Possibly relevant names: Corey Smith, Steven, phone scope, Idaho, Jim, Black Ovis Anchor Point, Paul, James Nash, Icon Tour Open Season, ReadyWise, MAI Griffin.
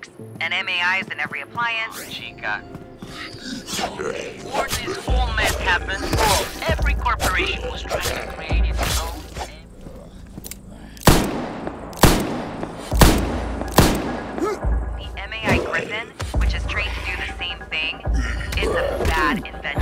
works, and MAIs in every appliance. Chica. Before this whole mess happened, every corporation was trying to create its own. The MAI Griffin, which is trained to do the same thing, is a bad invention.